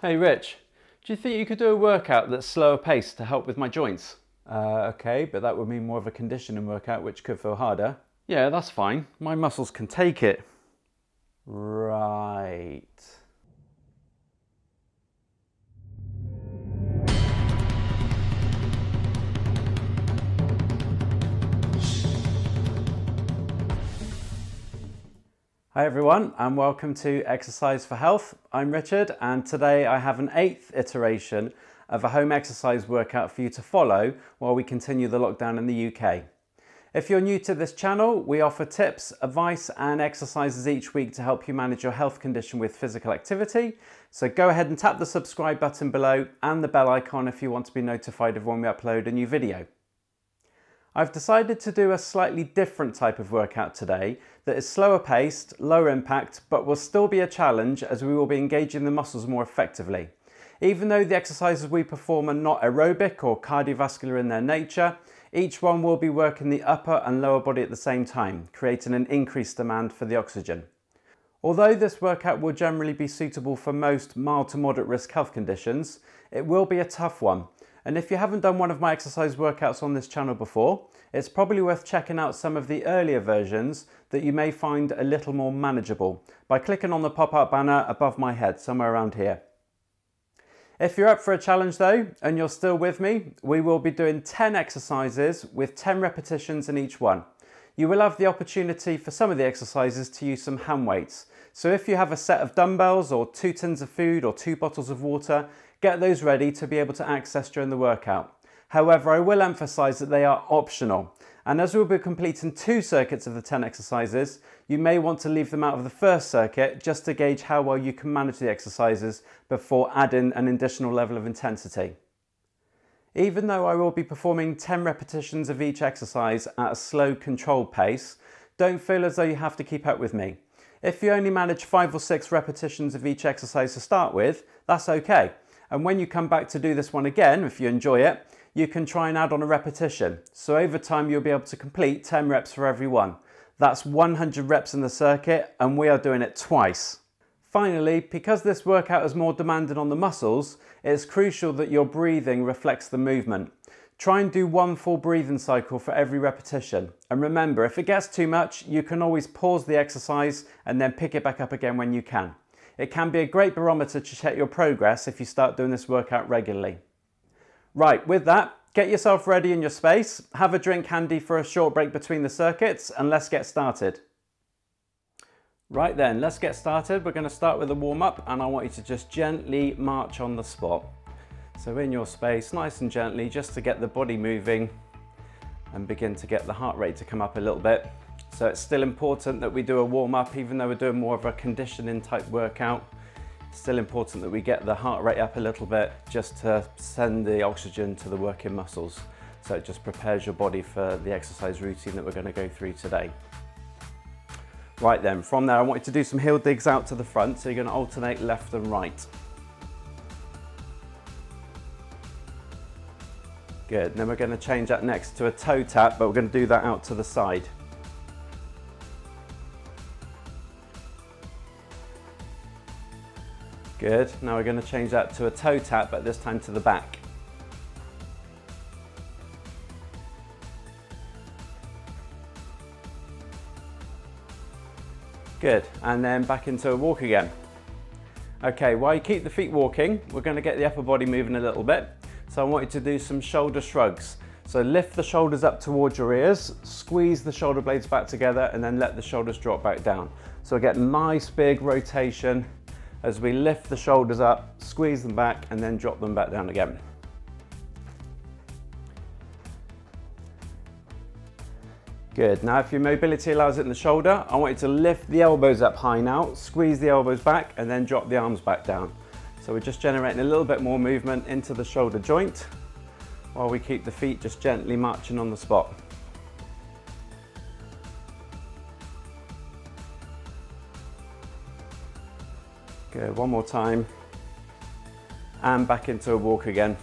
Hey Rich, do you think you could do a workout that's slower paced to help with my joints? Okay, but that would mean more of a conditioning workout which could feel harder. Yeah, that's fine. My muscles can take it. Right. Hi everyone and welcome to Exercise for Health. I'm Richard and today I have an 8th iteration of a home exercise workout for you to follow while we continue the lockdown in the UK. If you're new to this channel, we offer tips, advice and exercises each week to help you manage your health condition with physical activity. So go ahead and tap the subscribe button below and the bell icon if you want to be notified of when we upload a new video. I've decided to do a slightly different type of workout today that is slower paced, lower impact, but will still be a challenge as we will be engaging the muscles more effectively. Even though the exercises we perform are not aerobic or cardiovascular in their nature, each one will be working the upper and lower body at the same time, creating an increased demand for the oxygen. Although this workout will generally be suitable for most mild to moderate risk health conditions, it will be a tough one. And if you haven't done one of my exercise workouts on this channel before, it's probably worth checking out some of the earlier versions that you may find a little more manageable by clicking on the pop-up banner above my head, somewhere around here. If you're up for a challenge though, and you're still with me, we will be doing 10 exercises with 10 repetitions in each one. You will have the opportunity for some of the exercises to use some hand weights. So if you have a set of dumbbells or 2 tins of food or 2 bottles of water, get those ready to be able to access during the workout. However, I will emphasize that they are optional. And as we'll be completing 2 circuits of the 10 exercises, you may want to leave them out of the first circuit just to gauge how well you can manage the exercises before adding an additional level of intensity. Even though I will be performing 10 repetitions of each exercise at a slow, controlled pace, don't feel as though you have to keep up with me. If you only manage 5 or 6 repetitions of each exercise to start with, that's okay. And when you come back to do this one again, if you enjoy it, you can try and add on a repetition. So over time, you'll be able to complete 10 reps for every one. That's 100 reps in the circuit, and we are doing it twice. Finally, because this workout is more demanding on the muscles, it's crucial that your breathing reflects the movement. Try and do 1 full breathing cycle for every repetition. And remember, if it gets too much, you can always pause the exercise and then pick it back up again when you can. It can be a great barometer to check your progress if you start doing this workout regularly. Right, with that, get yourself ready in your space, have a drink handy for a short break between the circuits, and let's get started. Right then, let's get started. We're going to start with a warm-up, and I want you to just gently march on the spot. So in your space, nice and gently, just to get the body moving and begin to get the heart rate to come up a little bit. So it's still important that we do a warm up, even though we're doing more of a conditioning type workout. It's still important that we get the heart rate up a little bit just to send the oxygen to the working muscles. So it just prepares your body for the exercise routine that we're going to go through today. Right then, from there I want you to do some heel digs out to the front. So you're going to alternate left and right. Good, and then we're going to change that next to a toe tap, but we're going to do that out to the side. Good, now we're going to change that to a toe tap, but this time to the back. Good, and then back into a walk again. Okay, while you keep the feet walking, we're going to get the upper body moving a little bit. So I want you to do some shoulder shrugs. So lift the shoulders up towards your ears, squeeze the shoulder blades back together, and then let the shoulders drop back down. So we get nice big rotation as we lift the shoulders up, squeeze them back, and then drop them back down again. Good, now if your mobility allows it in the shoulder, I want you to lift the elbows up high now, squeeze the elbows back, and then drop the arms back down. So we're just generating a little bit more movement into the shoulder joint while we keep the feet just gently marching on the spot. Good, one more time, and back into a walk again.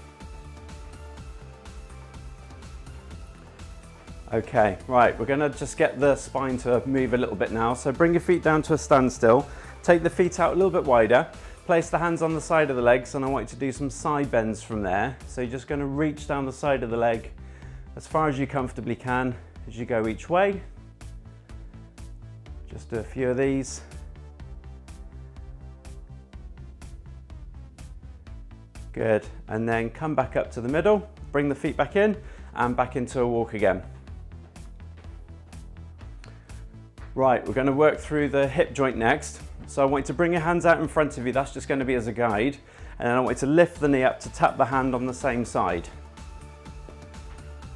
Okay, right, we're gonna just get the spine to move a little bit now. So bring your feet down to a standstill, take the feet out a little bit wider. Place the hands on the side of the legs, and I want you to do some side bends from there. So you're just going to reach down the side of the leg as far as you comfortably can as you go each way. Just do a few of these. Good, and then come back up to the middle, bring the feet back in and back into a walk again. Right, we're going to work through the hip joint next. So I want you to bring your hands out in front of you, that's just going to be as a guide. And then I want you to lift the knee up to tap the hand on the same side.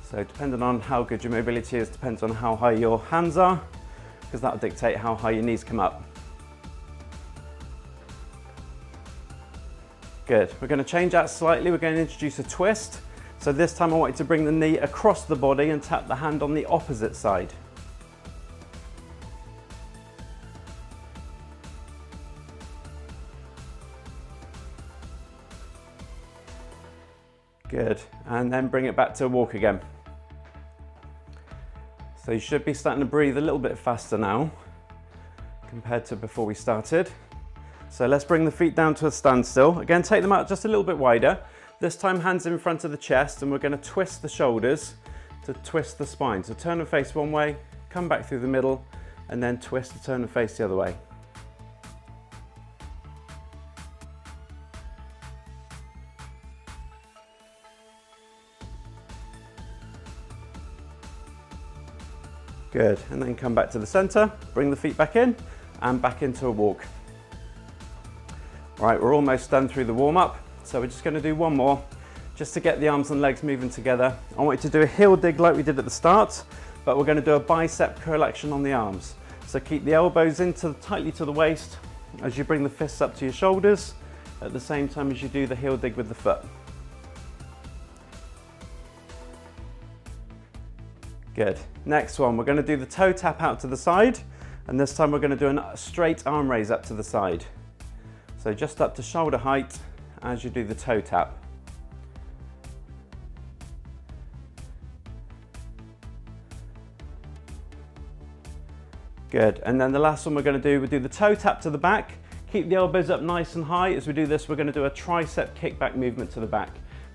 So depending on how good your mobility is, depends on how high your hands are, because that will dictate how high your knees come up. Good, we're going to change that slightly, we're going to introduce a twist. So this time I want you to bring the knee across the body and tap the hand on the opposite side. Good, and then bring it back to a walk again. So you should be starting to breathe a little bit faster now compared to before we started. So let's bring the feet down to a standstill. Again, take them out just a little bit wider. This time, hands in front of the chest, and we're going to twist the shoulders to twist the spine. So turn and face one way, come back through the middle, and then twist to turn and face the other way. Good, and then come back to the center, bring the feet back in and back into a walk. All right, we're almost done through the warm-up, so we're just going to do one more just to get the arms and legs moving together. I want you to do a heel dig like we did at the start, but we're going to do a bicep curl action on the arms. So keep the elbows tightly to the waist as you bring the fists up to your shoulders at the same time as you do the heel dig with the foot. Good. Next one, we're going to do the toe tap out to the side, and this time we're going to do a straight arm raise up to the side. So just up to shoulder height as you do the toe tap. Good. And then the last one we're going to do, we'll do the toe tap to the back. Keep the elbows up nice and high. As we do this, we're going to do a tricep kickback movement to the back.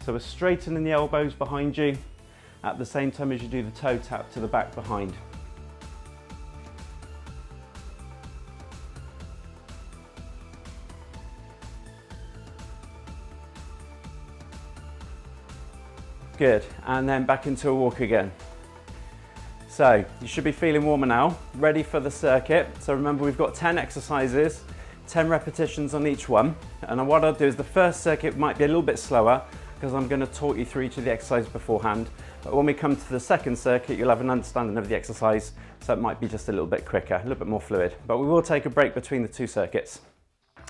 So we're straightening the elbows behind you at the same time as you do the toe tap to the back behind. Good, and then back into a walk again. So you should be feeling warmer now, ready for the circuit. So remember, we've got 10 exercises, 10 repetitions on each one. And what I'll do is the first circuit might be a little bit slower, because I'm going to talk you through each of the exercises beforehand. But when we come to the second circuit, you'll have an understanding of the exercise, so it might be just a little bit quicker, a little bit more fluid. But we will take a break between the two circuits.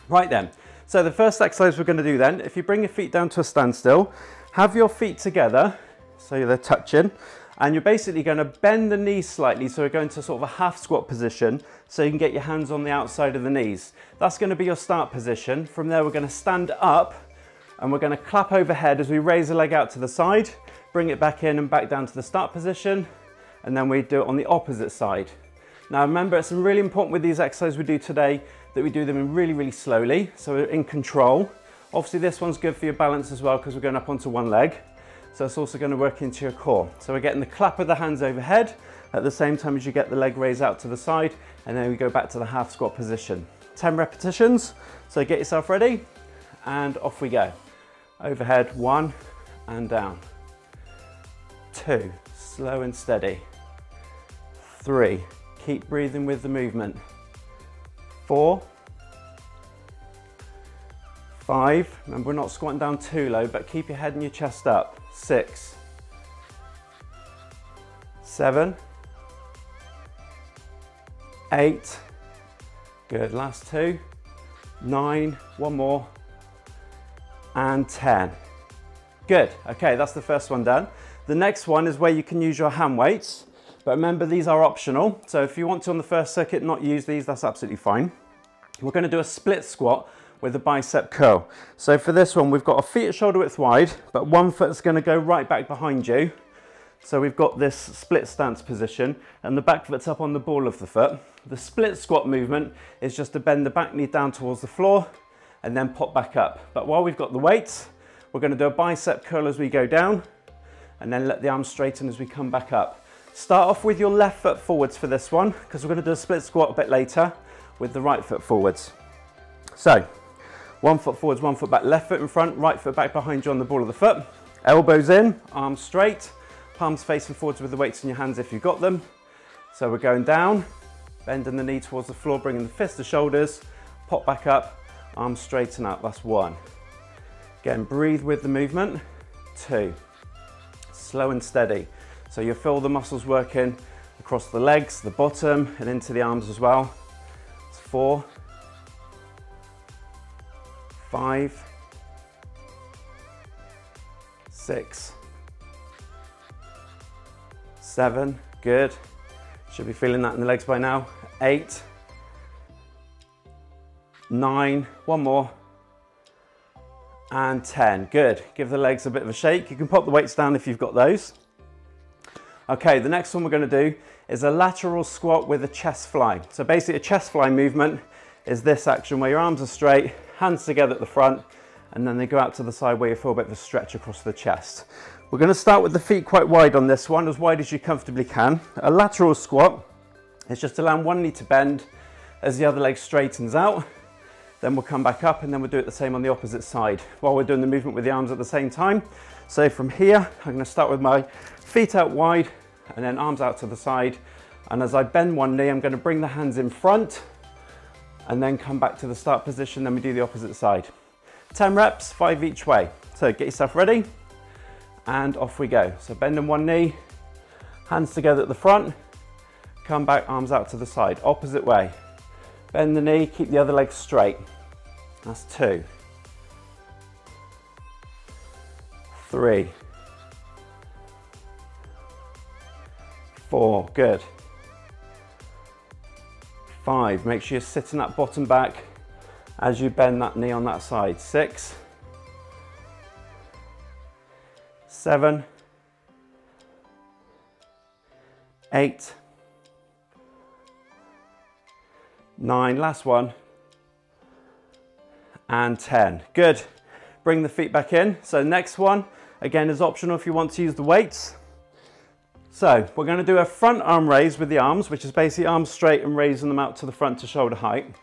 Right then, so the first exercise we're going to do then, if you bring your feet down to a standstill, have your feet together, so they're touching, and you're basically going to bend the knees slightly, so we're going to sort of a half squat position, so you can get your hands on the outside of the knees. That's going to be your start position. From there, we're going to stand up, and we're going to clap overhead as we raise the leg out to the side, bring it back in and back down to the start position, and then we do it on the opposite side. Now remember, it's really important with these exercises we do today that we do them in really slowly, so we're in control. Obviously this one's good for your balance as well, because we're going up onto one leg, so it's also going to work into your core. So we're getting the clap of the hands overhead at the same time as you get the leg raised out to the side, and then we go back to the half squat position. 10 repetitions, so get yourself ready, and off we go. Overhead, one, and down. Two, slow and steady. Three, keep breathing with the movement. Four, five, remember we're not squatting down too low, but keep your head and your chest up. Six, seven, eight, good, last two, nine, one more, and 10. Good, okay, that's the first one done. The next one is where you can use your hand weights, but remember these are optional, so if you want to on the first circuit not use these, that's absolutely fine. We're going to do a split squat with a bicep curl. So for this one, we've got our feet at shoulder width wide, but one foot's going to go right back behind you. So we've got this split stance position, and the back foot's up on the ball of the foot. The split squat movement is just to bend the back knee down towards the floor, and then pop back up. But while we've got the weights, we're going to do a bicep curl as we go down, and then let the arms straighten as we come back up. Start off with your left foot forwards for this one, because we're going to do a split squat a bit later with the right foot forwards. So, one foot forwards, one foot back, left foot in front, right foot back behind you on the ball of the foot. Elbows in, arms straight, palms facing forwards with the weights in your hands if you've got them. So we're going down, bending the knee towards the floor, bringing the fist to shoulders, pop back up, arms straighten out, that's one. Again, breathe with the movement, two. Slow and steady. So you'll feel the muscles working across the legs, the bottom, and into the arms as well. It's four, 5, 6, 7, good. Should be feeling that in the legs by now. 8, 9, one more, and 10, good. Give the legs a bit of a shake. You can pop the weights down if you've got those. Okay, the next one we're gonna do is a lateral squat with a chest fly. So basically a chest fly movement is this action where your arms are straight, hands together at the front, and then they go out to the side where you feel a bit of a stretch across the chest. We're gonna start with the feet quite wide on this one, as wide as you comfortably can. A lateral squat is just allowing one knee to bend as the other leg straightens out. Then we'll come back up, and then we'll do it the same on the opposite side while we're doing the movement with the arms at the same time. So from here, I'm gonna start with my feet out wide and then arms out to the side. And as I bend one knee, I'm gonna bring the hands in front and then come back to the start position. Then we do the opposite side. 10 reps, 5 each way. So get yourself ready. And off we go. So bending one knee, hands together at the front, come back, arms out to the side, opposite way. Bend the knee, keep the other leg straight. That's 2, 3, 4, good. 5, make sure you're sitting that bottom back as you bend that knee on that side. 6, 7, 8, 9, last one, and 10. Good, bring the feet back in. So next one, again, is optional if you want to use the weights. So we're gonna do a front arm raise with the arms, which is basically arms straight and raising them out to the front to shoulder height.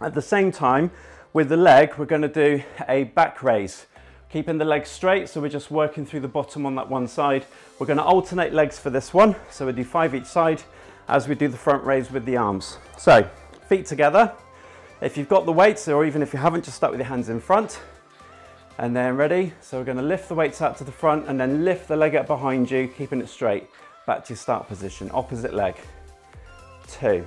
At the same time, with the leg, we're gonna do a back raise, keeping the legs straight, so we're just working through the bottom on that one side. We're gonna alternate legs for this one, so we'll do 5 each side as we do the front raise with the arms. So, feet together. If you've got the weights, or even if you haven't, just start with your hands in front. And then ready, so we're gonna lift the weights out to the front and then lift the leg up behind you, keeping it straight, back to your start position, opposite leg. 2,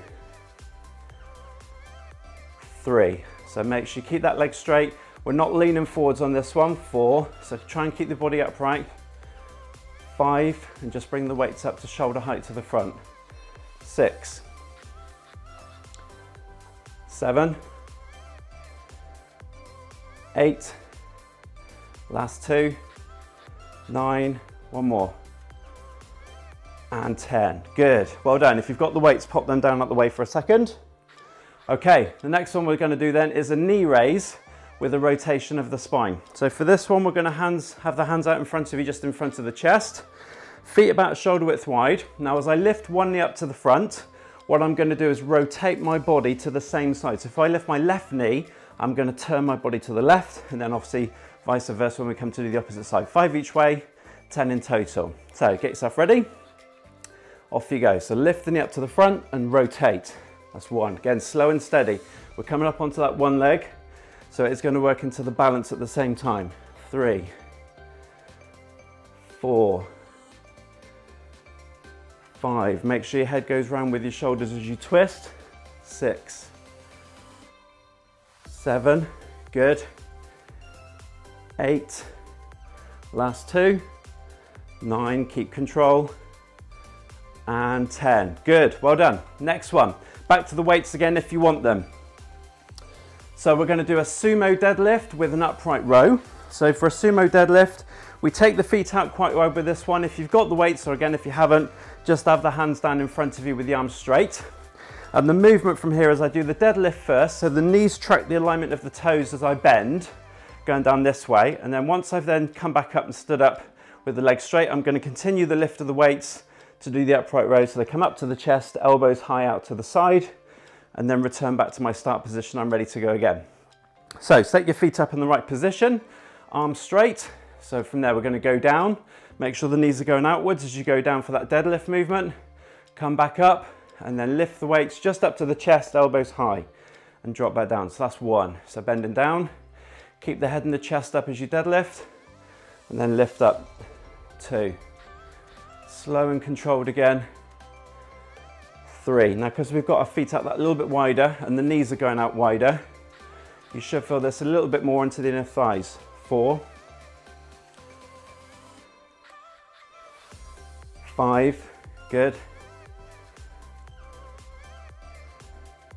3, so make sure you keep that leg straight. We're not leaning forwards on this one. 4, so try and keep the body upright. 5, and just bring the weights up to shoulder height to the front. 6, 7, 8, last 2, 9, one more, and 10. Good, well done. If you've got the weights, pop them down out the way for a second. Okay, the next one we're gonna do then is a knee raise with a rotation of the spine. So for this one, we're gonna have the hands out in front of you, just in front of the chest. Feet about shoulder width wide. Now, as I lift one knee up to the front, what I'm gonna do is rotate my body to the same side. So if I lift my left knee, I'm gonna turn my body to the left, and then obviously vice versa when we come to do the opposite side. 5 each way, 10 in total. So get yourself ready. Off you go. So lift the knee up to the front and rotate. That's one. Again, slow and steady. We're coming up onto that one leg, so it's going to work into the balance at the same time. 3, 4, 5. Make sure your head goes round with your shoulders as you twist. 6, 7, good. 8, last 2, 9, keep control, and 10. Good, well done. Next one, back to the weights again if you want them. So we're going to do a sumo deadlift with an upright row. So for a sumo deadlift, we take the feet out quite wide with this one. If you've got the weights, or again, if you haven't, just have the hands down in front of you with the arms straight. And the movement from here is I do the deadlift first, so the knees track the alignment of the toes as I bend, going down this way. And then once I've then come back up and stood up with the legs straight, I'm going to continue the lift of the weights to do the upright row. So they come up to the chest, elbows high out to the side, and then return back to my start position. I'm ready to go again. So set your feet up in the right position, arms straight. So from there, we're going to go down. Make sure the knees are going outwards as you go down for that deadlift movement. Come back up and then lift the weights just up to the chest, elbows high, and drop back down. So that's one. So bending down, keep the head and the chest up as you deadlift, and then lift up. Two. Slow and controlled again. Three. Now, because we've got our feet out that little bit wider and the knees are going out wider, you should feel this a little bit more into the inner thighs. Four. 5, good.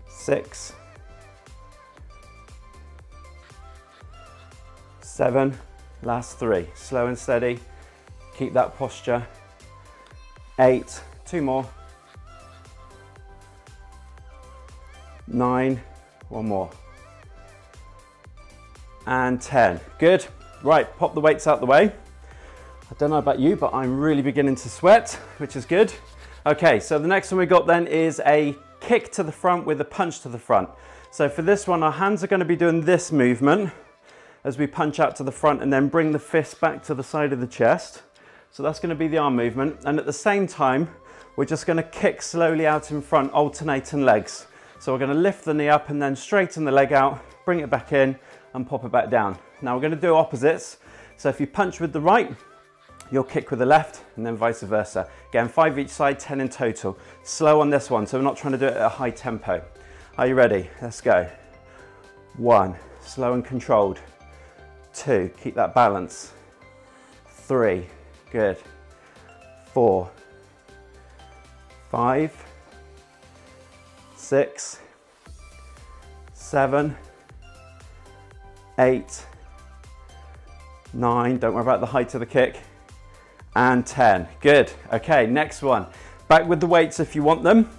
6, 7, last 3. Slow and steady, keep that posture. 8, 2 more. 9, 1 more. And 10, good. Right, pop the weights out the way. I don't know about you, but I'm really beginning to sweat, which is good. Okay, so the next one we got then is a kick to the front with a punch to the front. So for this one, our hands are going to be doing this movement as we punch out to the front and then bring the fist back to the side of the chest. So that's going to be the arm movement. And at the same time, we're just going to kick slowly out in front, alternating legs. So we're going to lift the knee up and then straighten the leg out, bring it back in and pop it back down. Now we're going to do opposites. So if you punch with the right, you'll kick with the left and then vice versa. Again, 5 each side, 10 in total. Slow on this one, so we're not trying to do it at a high tempo. Are you ready? Let's go. 1, slow and controlled. 2, keep that balance. 3, good. 4, 5, 6, 7, 8, 9, don't worry about the height of the kick. And 10, good. Okay, next one. Back with the weights if you want them.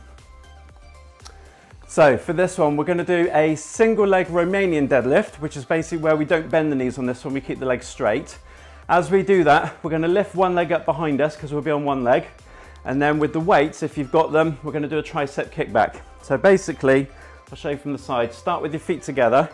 So for this one, we're gonna do a single leg Romanian deadlift, which is basically where we don't bend the knees on this one, we keep the legs straight. As we do that, we're gonna lift one leg up behind us because we'll be on one leg. And then with the weights, if you've got them, we're gonna do a tricep kickback. So basically, I'll show you from the side. Start with your feet together,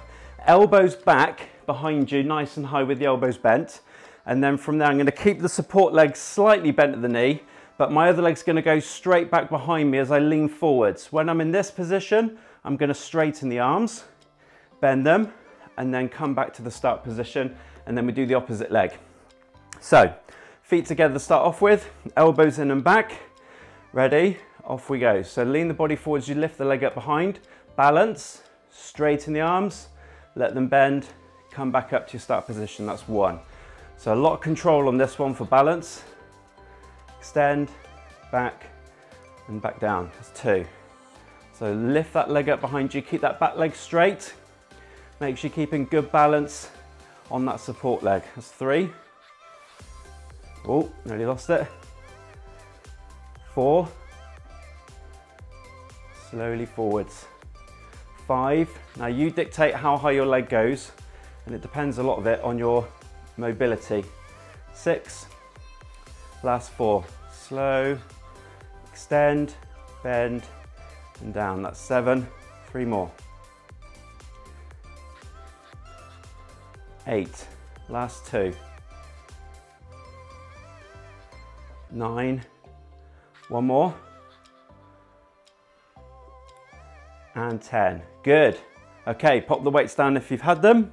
elbows back behind you, nice and high with the elbows bent. And then from there, I'm going to keep the support leg slightly bent at the knee, but my other leg's going to go straight back behind me as I lean forwards. When I'm in this position, I'm going to straighten the arms, bend them, and then come back to the start position. And then we do the opposite leg. So feet together to start off with, elbows in and back. Ready? Off we go. So lean the body forwards, you lift the leg up behind, balance, straighten the arms, let them bend, come back up to your start position. That's 1. So a lot of control on this one for balance. Extend, back, and back down. That's 2. So lift that leg up behind you, keep that back leg straight. Make sure you're keeping good balance on that support leg. That's 3. Oh, nearly lost it. 4. Slowly forwards. 5. Now you dictate how high your leg goes, and it depends a lot of it on your mobility. 6, last 4, slow, extend, bend, and down. That's 7, 3 more. 8, last 2. 9, 1 more. And 10, good. Okay, pop the weights down if you've had them.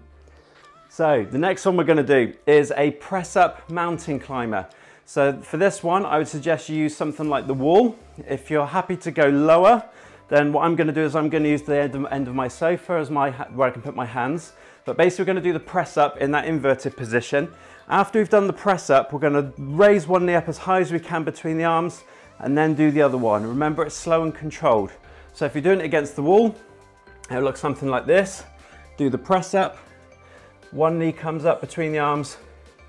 So the next one we're going to do is a press up mountain climber. So for this one, I would suggest you use something like the wall. If you're happy to go lower, then what I'm going to do is I'm going to use the end of my sofa as where I can put my hands. But basically we're going to do the press up in that inverted position. After we've done the press up, we're going to raise one knee up as high as we can between the arms and then do the other one. Remember, it's slow and controlled. So if you're doing it against the wall, it'll look something like this. Do the press up. One knee comes up between the arms,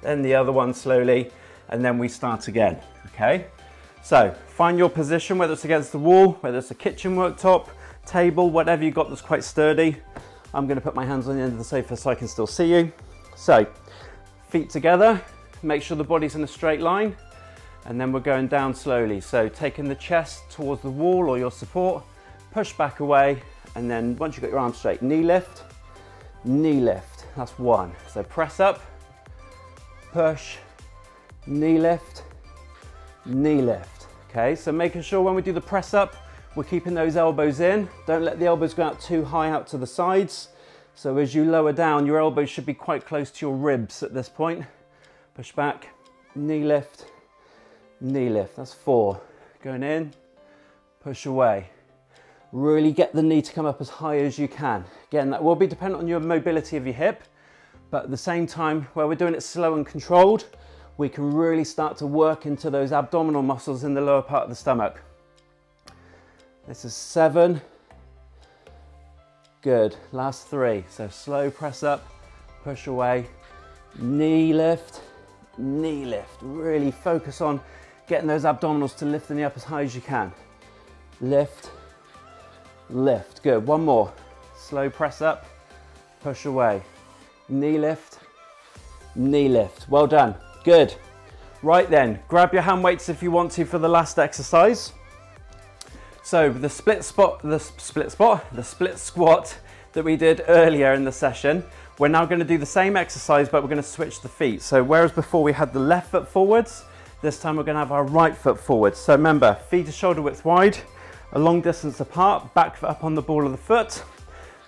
then the other one slowly, and then we start again, okay? So find your position, whether it's against the wall, whether it's a kitchen worktop, table, whatever you've got that's quite sturdy. I'm going to put my hands on the end of the sofa so I can still see you. So, feet together, make sure the body's in a straight line, and then we're going down slowly. So taking the chest towards the wall or your support, push back away, and then once you've got your arms straight, knee lift, that's one. So press up, push, knee lift, knee lift. Okay, so making sure when we do the press up, we're keeping those elbows in. Don't let the elbows go out too high out to the sides. So as you lower down, your elbows should be quite close to your ribs at this point. Push back, knee lift, that's four. Going in, push away. Really get the knee to come up as high as you can. Again, that will be dependent on your mobility of your hip, but at the same time, where we're doing it slow and controlled, we can really start to work into those abdominal muscles in the lower part of the stomach. This is seven. Good, last three. So slow press up, push away, knee lift, knee lift. Really focus on getting those abdominals to lift the knee up as high as you can. Lift, lift, good. One more, slow press up, push away, knee lift, knee lift. Well done, good. Right then, grab your hand weights if you want to for the last exercise. So the split squat that we did earlier in the session, we're now going to do the same exercise, but we're going to switch the feet. So whereas before we had the left foot forwards, this time we're going to have our right foot forwards. So remember, feet are shoulder width wide, a long distance apart, back foot up on the ball of the foot.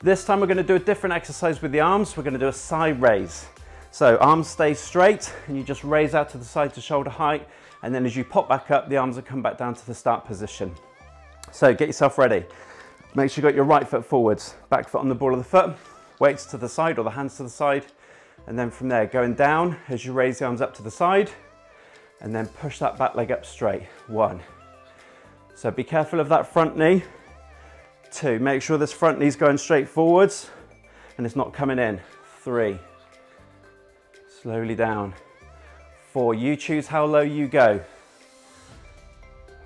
This time we're going to do a different exercise with the arms. We're going to do a side raise. So arms stay straight and you just raise out to the side to shoulder height. And then as you pop back up, the arms will come back down to the start position. So get yourself ready. Make sure you've got your right foot forwards, back foot on the ball of the foot, weights to the side or the hands to the side. And then from there, going down as you raise the arms up to the side and then push that back leg up straight. One. So be careful of that front knee. Two, make sure this front knee's going straight forwards and it's not coming in. Three, slowly down. Four, you choose how low you go.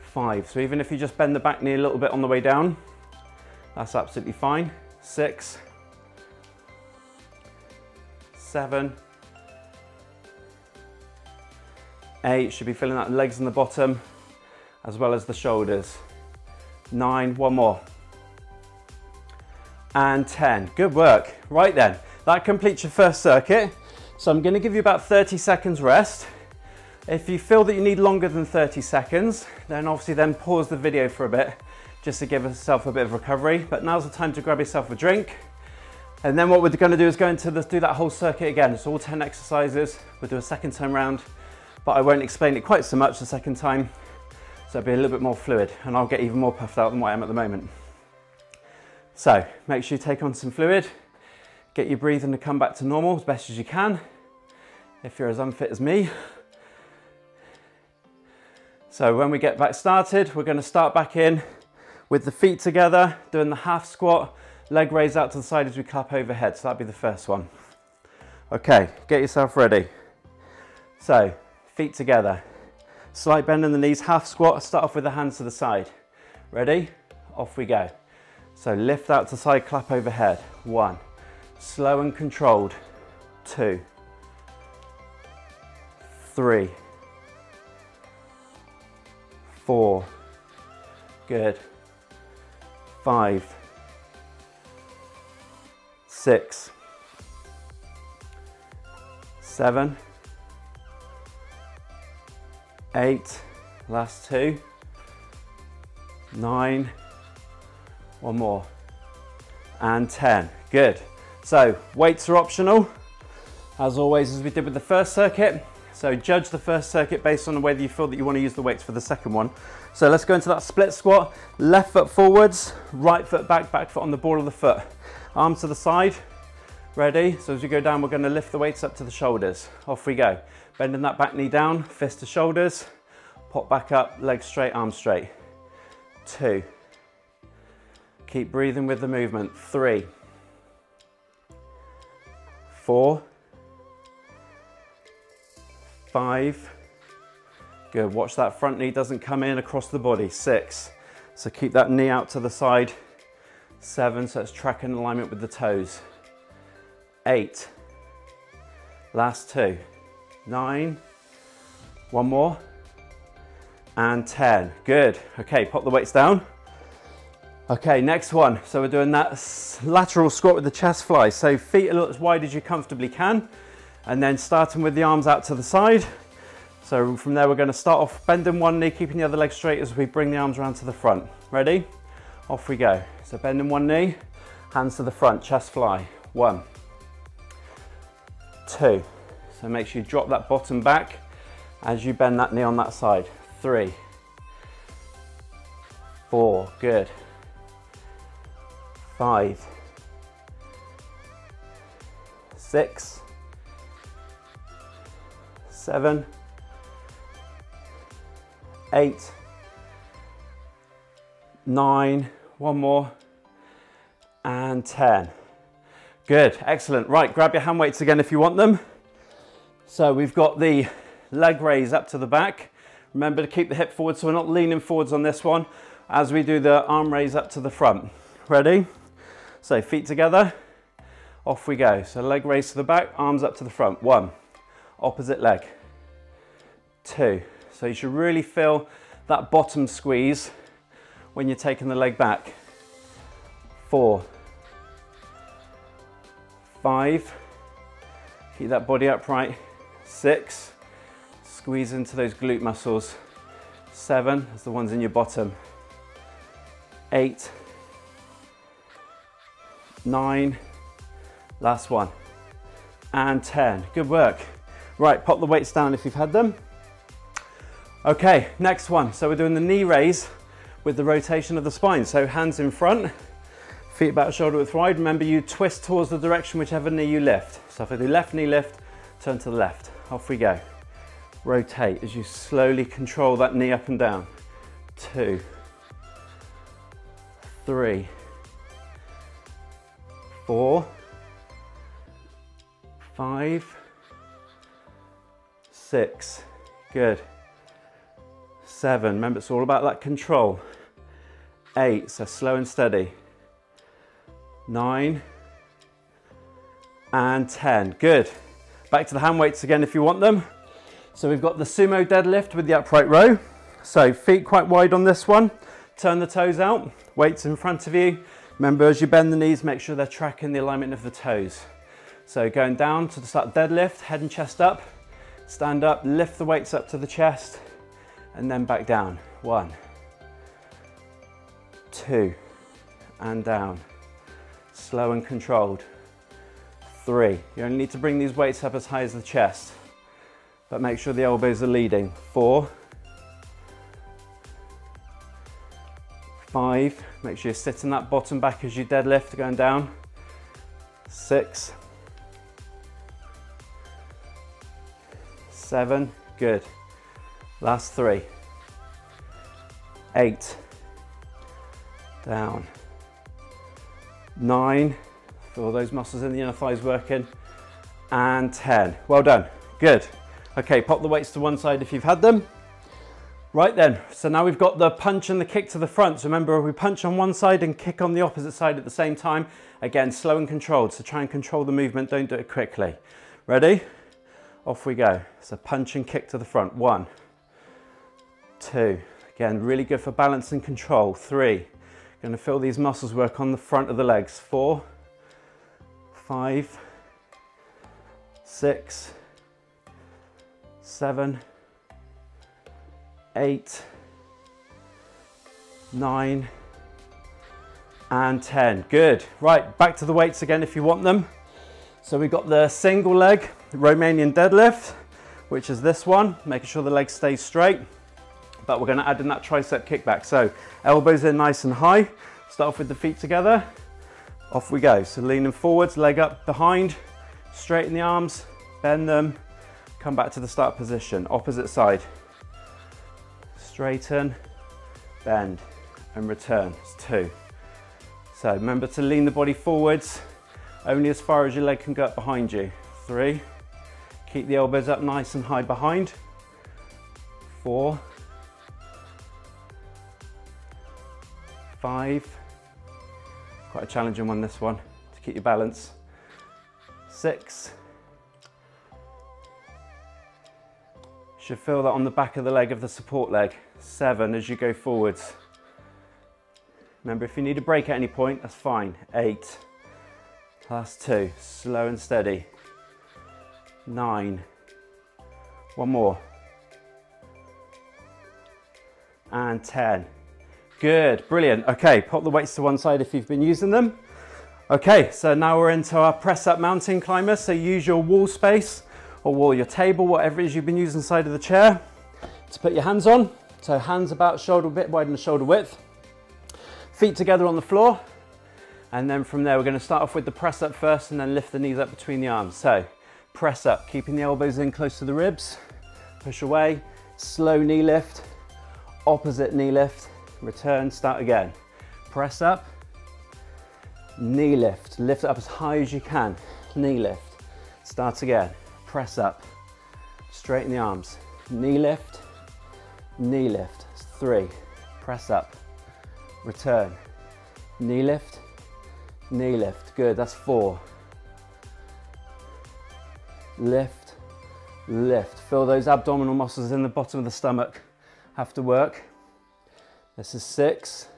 Five, so even if you just bend the back knee a little bit on the way down, that's absolutely fine. Six, seven, eight, should be feeling that legs in the bottom as well as the shoulders. Nine, one more. And 10, good work. Right then, that completes your first circuit. So I'm gonna give you about 30 seconds rest. If you feel that you need longer than 30 seconds, then obviously then pause the video for a bit just to give yourself a bit of recovery. But now's the time to grab yourself a drink. And then what we're gonna do is go into do that whole circuit again. It's all 10 exercises. We'll do a second time round, but I won't explain it quite so much the second time. So it'll be a little bit more fluid and I'll get even more puffed out than what I am at the moment. So make sure you take on some fluid, get your breathing to come back to normal as best as you can, if you're as unfit as me. So when we get back started, we're going to start back in with the feet together, doing the half squat, leg raise out to the side as we clap overhead. So that'd be the first one. Okay, get yourself ready. So feet together, slight bend in the knees, half squat, start off with the hands to the side. Ready? Off we go. So lift out to the side, clap overhead. One, slow and controlled. Two, three, four, good, five, six, seven, eight, last two, nine, one more, and 10, good. So weights are optional, as always, as we did with the first circuit. So judge the first circuit based on whether you feel that you want to use the weights for the second one. So let's go into that split squat, left foot forwards, right foot back, back foot on the ball of the foot. Arms to the side, ready? So as you go down, we're going to lift the weights up to the shoulders. Off we go. Bending that back knee down, fist to shoulders, pop back up, legs straight, arms straight. Two. Keep breathing with the movement. Three. Four. Five, good, watch that front knee doesn't come in across the body. Six, so keep that knee out to the side 7, so that's track and alignment with the toes. 8, last 2. 9, one more, and 10. Good, okay, pop the weights down. Okay, next one. So we're doing that lateral squat with the chest fly. So feet a little as wide as you comfortably can, and then starting with the arms out to the side. So from there, we're gonna start off bending one knee, keeping the other leg straight as we bring the arms around to the front. Ready? Off we go. So bending one knee, hands to the front, chest fly. 1, 2. So make sure you drop that bottom back as you bend that knee on that side. 3, 4, good. 5, 6, 7, 8, 9, one more, and 10. Good, excellent. Right, grab your hand weights again if you want them. So we've got the leg raise up to the back. Remember to keep the hip forward so we're not leaning forwards on this one as we do the arm raise up to the front. Ready? So feet together, off we go. So leg raise to the back, arms up to the front. 1, opposite leg. 2, so you should really feel that bottom squeeze when you're taking the leg back. 4, 5, keep that body upright. 6, squeeze into those glute muscles. 7, that's the ones in your bottom. 8, 9, last one, and 10. Good work. Right, pop the weights down if you've had them. Okay, next one. So we're doing the knee raise with the rotation of the spine. So hands in front, feet about shoulder width wide. Remember, you twist towards the direction whichever knee you lift. So if I do left knee lift, turn to the left. Off we go. Rotate as you slowly control that knee up and down. 2, 3, 4, 5, 6, good. 7, remember it's all about that control. 8, so slow and steady. 9, and 10, good. Back to the hand weights again if you want them. So we've got the sumo deadlift with the upright row. So feet quite wide on this one. Turn the toes out, weights in front of you. Remember, as you bend the knees, make sure they're tracking the alignment of the toes. So going down to the start deadlift, head and chest up, stand up, lift the weights up to the chest, and then back down. 1, 2, and down. Slow and controlled. 3, you only need to bring these weights up as high as the chest, but make sure the elbows are leading. 4, 5, make sure you're sitting that bottom back as you deadlift, going down. 6, 7, good. Last 3. 8, down. 9, feel those muscles in the inner thighs working, and 10. Well done, good. Okay, pop the weights to one side if you've had them. Right then, so now we've got the punch and the kick to the front. So remember, we punch on one side and kick on the opposite side at the same time. Again, slow and controlled, so try and control the movement, don't do it quickly. Ready? Off we go. So punch and kick to the front. 1, 2, again, really good for balance and control. 3, gonna feel these muscles work on the front of the legs. 4, 5, 6, 7, 8, 9, and 10. Good. Right, back to the weights again if you want them. So we've got the single leg Romanian deadlift, which is this one, making sure the leg stays straight, but we're going to add in that tricep kickback. So elbows in nice and high, start off with the feet together, off we go. So leaning forwards, leg up behind, straighten the arms, bend them, come back to the start position, opposite side. Straighten, bend, and return. It's 2. So remember to lean the body forwards only as far as your leg can go up behind you. 3, keep the elbows up nice and high behind. 4, 5, Quite a challenging one, this one, to keep your balance. 6. Should feel that on the back of the leg of the support leg. 7 as you go forwards. Remember, if you need a break at any point, that's fine. 8. Last 2, slow and steady. 9. One more. And 10. Good, brilliant. Okay, pop the weights to one side if you've been using them. Okay, so now we're into our press up mountain climber. So use your wall space or wall your table, whatever it is you've been using side of the chair to put your hands on. So hands about shoulder width, wider than shoulder width. Feet together on the floor. And then from there, we're gonna start off with the press up first and then lift the knees up between the arms. So press up, keeping the elbows in close to the ribs. Push away, slow knee lift, opposite knee lift, return, start again. Press up, knee lift. Lift it up as high as you can, knee lift. Start again, press up, straighten the arms. Knee lift, knee lift. 3, press up, return. Knee lift, knee lift. Good, that's 4. Lift, lift. Feel those abdominal muscles in the bottom of the stomach have to work. This is 6,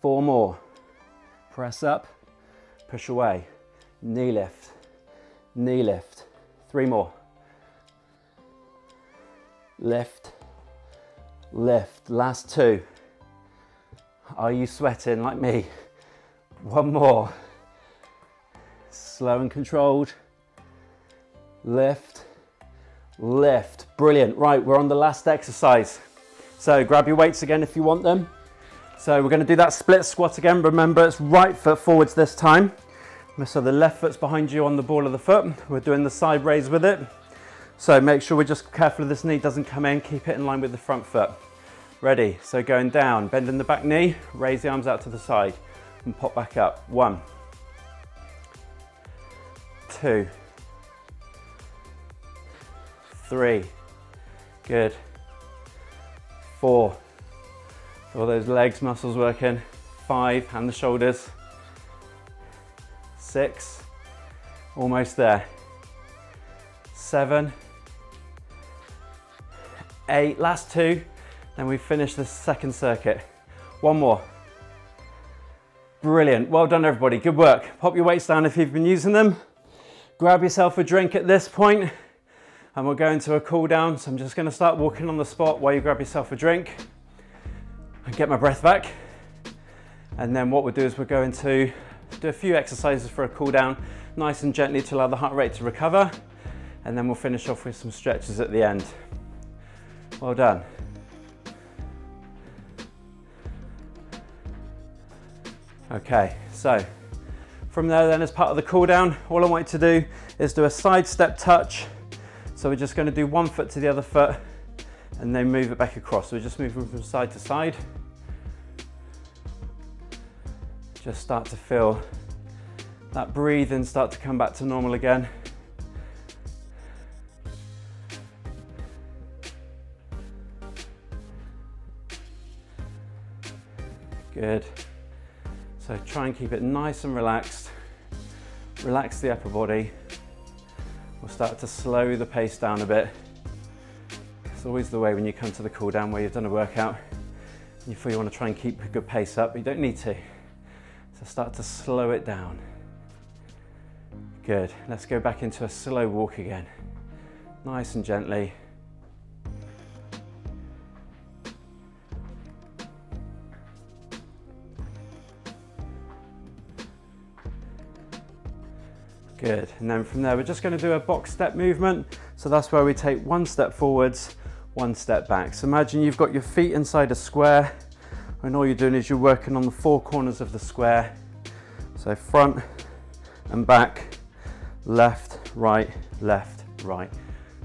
4 more. Press up, push away, knee lift, knee lift. 3 more. Lift, lift. Last 2. Are you sweating like me? 1 more. Slow and controlled. Lift, lift. Brilliant. Right, we're on the last exercise. So grab your weights again if you want them. So we're going to do that split squat again. Remember, it's right foot forwards this time. So the left foot's behind you on the ball of the foot. We're doing the side raise with it. So make sure we're just careful this knee doesn't come in. Keep it in line with the front foot. Ready? So going down, bending the back knee, raise the arms out to the side and pop back up. 1, 2, 3. Good. 4, all those legs muscles working. 5, and the shoulders. 6, almost there. 7, 8, last 2, then we finish the second circuit. 1 more. Brilliant, well done everybody, good work. Pop your weights down if you've been using them. Grab yourself a drink at this point, and we'll go into a cool down. So I'm just gonna start walking on the spot while you grab yourself a drink and get my breath back. And then what we'll do is we're going to do a few exercises for a cool down, nice and gently to allow the heart rate to recover. And then we'll finish off with some stretches at the end. Well done. Okay, so from there then, as part of the cool down, all I want you to do is do a side step touch. So we're just going to do one foot to the other foot and then move it back across. So we're just moving from side to side. Just start to feel that breathing start to come back to normal again. Good. So try and keep it nice and relaxed. Relax the upper body. We'll start to slow the pace down a bit. It's always the way when you come to the cool down where you've done a workout and you feel you want to try and keep a good pace up, but you don't need to. So start to slow it down. Good, let's go back into a slow walk again. Nice and gently. Good, and then from there, we're just gonna do a box step movement. So that's where we take one step forwards, one step back. So imagine you've got your feet inside a square, and all you're doing is you're working on the 4 corners of the square. So front and back, left, right.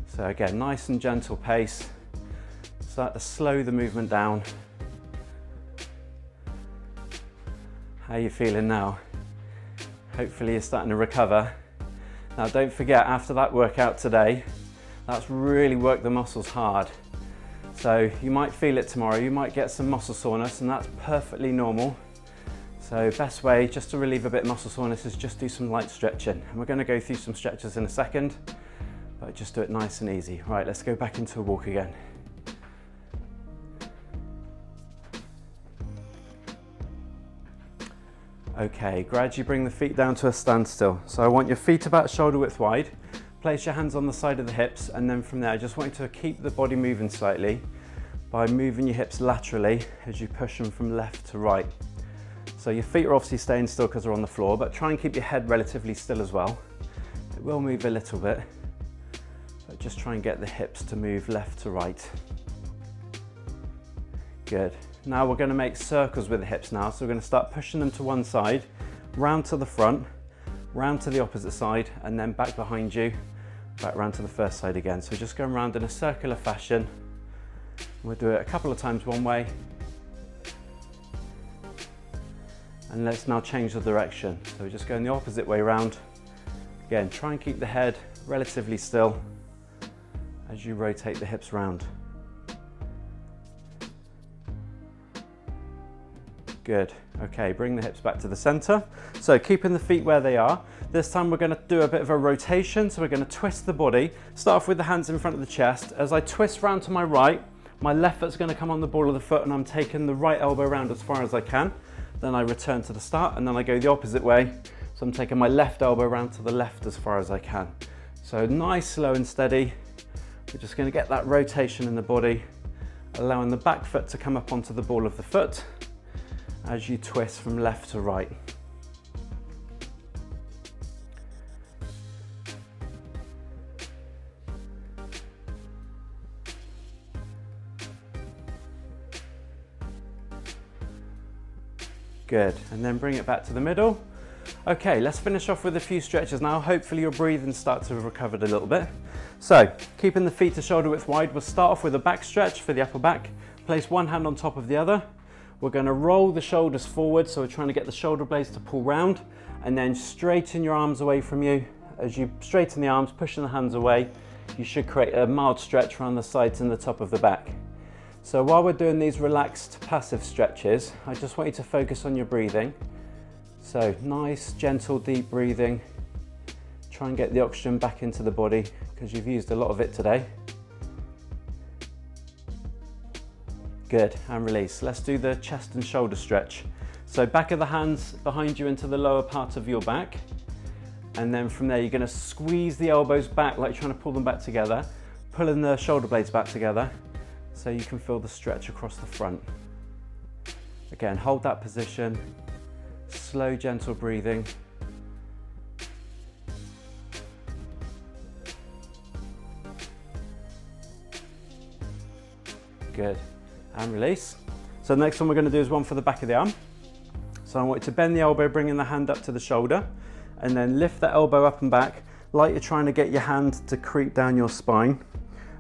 So again, nice and gentle pace. Start to slow the movement down. How are you feeling now? Hopefully you're starting to recover. Now don't forget, after that workout today, that's really worked the muscles hard. So you might feel it tomorrow, you might get some muscle soreness, and that's perfectly normal. So So best way just to relieve a bit of muscle soreness is just do some light stretching. And we're going to go through some stretches in a second, but just do it nice and easy. Right, let's go back into a walk again. Okay, gradually bring the feet down to a standstill. So I want your feet about shoulder width wide. Place your hands on the side of the hips, and then from there, I just want you to keep the body moving slightly by moving your hips laterally as you push them from left to right. So your feet are obviously staying still because they're on the floor, but try and keep your head relatively still as well. It will move a little bit, but just try and get the hips to move left to right. Good. Now we're going to make circles with the hips now, so we're going to start pushing them to one side, round to the front, round to the opposite side, and then back behind you, back round to the first side again. So just going round in a circular fashion. We'll do it a couple of times one way. And let's now change the direction. So we're just going the opposite way round. Again, try and keep the head relatively still as you rotate the hips round. Good. Okay, bring the hips back to the center. So keeping the feet where they are. This time we're going to do a bit of a rotation. So we're going to twist the body. Start off with the hands in front of the chest. As I twist round to my right, my left foot's going to come on the ball of the foot, and I'm taking the right elbow round as far as I can. Then I return to the start, and then I go the opposite way. So I'm taking my left elbow round to the left as far as I can. So nice, slow and steady. We're just going to get that rotation in the body, allowing the back foot to come up onto the ball of the foot as you twist from left to right. Good, and then bring it back to the middle. Okay, let's finish off with a few stretches now. Hopefully your breathing starts to have recovered a little bit. So, keeping the feet to shoulder width wide, we'll start off with a back stretch for the upper back. Place one hand on top of the other. We're going to roll the shoulders forward, so we're trying to get the shoulder blades to pull round, and then straighten your arms away from you. As you straighten the arms, pushing the hands away, you should create a mild stretch around the sides and the top of the back. So while we're doing these relaxed passive stretches, I just want you to focus on your breathing. So nice, gentle, deep breathing. Try and get the oxygen back into the body because you've used a lot of it today. Good, and release. Let's do the chest and shoulder stretch. So back of the hands behind you into the lower part of your back. And then from there, you're gonna squeeze the elbows back like you're trying to pull them back together, pulling the shoulder blades back together, so you can feel the stretch across the front. Again, hold that position, slow, gentle breathing. Good, and release. So the next one we're going to do is one for the back of the arm. So I want you to bend the elbow, bringing the hand up to the shoulder, and then lift the elbow up and back, like you're trying to get your hand to creep down your spine.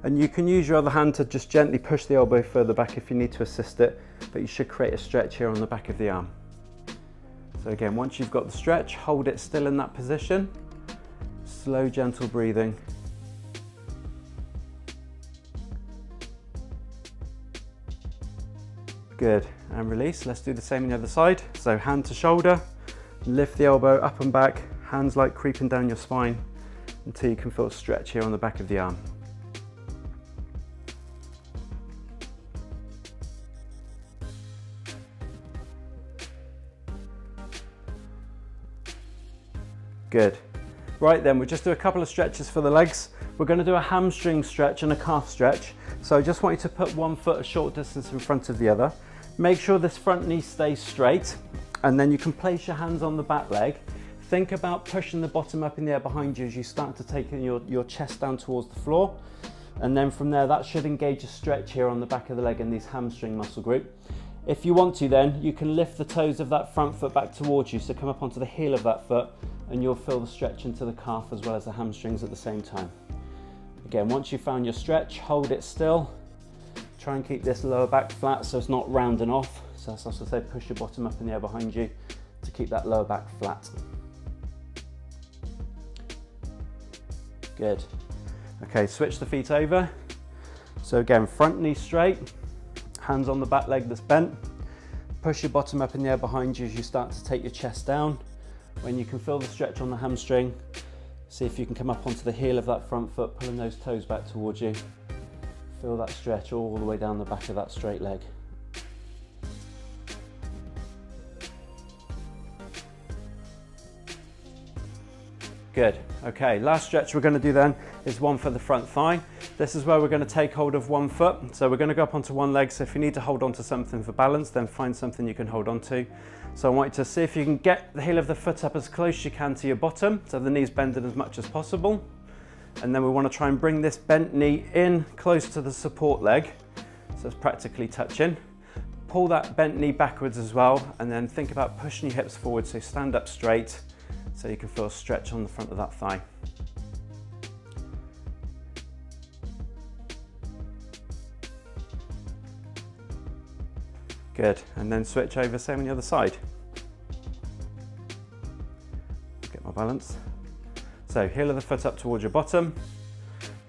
And you can use your other hand to just gently push the elbow further back if you need to assist it, but you should create a stretch here on the back of the arm. So again, once you've got the stretch, hold it still in that position. Slow, gentle breathing. Good, and release. Let's do the same on the other side. So hand to shoulder, lift the elbow up and back, hands like creeping down your spine until you can feel a stretch here on the back of the arm. Good. Right then, we'll just do a couple of stretches for the legs. We're going to do a hamstring stretch and a calf stretch. So I just want you to put one foot a short distance in front of the other. Make sure this front knee stays straight, and then you can place your hands on the back leg. Think about pushing the bottom up in the air behind you as you start to take your chest down towards the floor. And then from there, that should engage a stretch here on the back of the leg in these hamstring muscle group. If you want to then, you can lift the toes of that front foot back towards you, so come up onto the heel of that foot, and you'll feel the stretch into the calf as well as the hamstrings at the same time. Again, once you've found your stretch, hold it still. Try and keep this lower back flat so it's not rounding off. So that's also say push your bottom up in the air behind you to keep that lower back flat. Good. Okay, switch the feet over. So again, front knee straight. Hands on the back leg that's bent, Push your bottom up in the air behind you as you start to take your chest down. When you can feel the stretch on the hamstring, see if you can come up onto the heel of that front foot, pulling those toes back towards you. Feel that stretch all the way down the back of that straight leg. Good, okay, last stretch we're gonna do then is one for the front thigh. This is where we're gonna take hold of one foot. So we're gonna go up onto one leg. So if you need to hold onto something for balance, then find something you can hold onto. So I want you to see if you can get the heel of the foot up as close as you can to your bottom, so the knee's bending as much as possible. And then we wanna try and bring this bent knee in close to the support leg. So it's practically touching. Pull that bent knee backwards as well. And then think about pushing your hips forward. So stand up straight. So you can feel a stretch on the front of that thigh. Good, and then switch over, same on the other side. Get my balance. So heel of the foot up towards your bottom,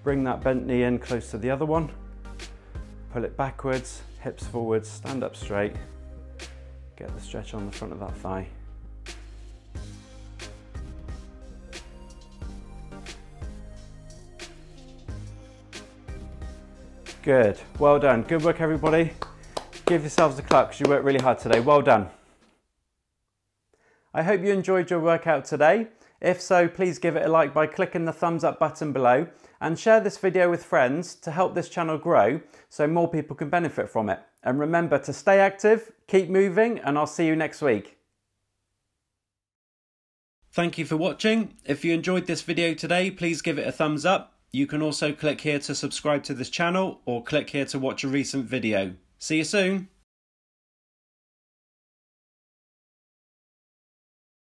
bring that bent knee in close to the other one, pull it backwards, hips forwards, stand up straight, get the stretch on the front of that thigh. Good, well done. Good work, everybody. Give yourselves a clap because you worked really hard today. Well done. I hope you enjoyed your workout today. If so, please give it a like by clicking the thumbs up button below and share this video with friends to help this channel grow so more people can benefit from it. And remember to stay active, keep moving, and I'll see you next week. Thank you for watching. If you enjoyed this video today, please give it a thumbs up. You can also click here to subscribe to this channel or click here to watch a recent video. See you soon.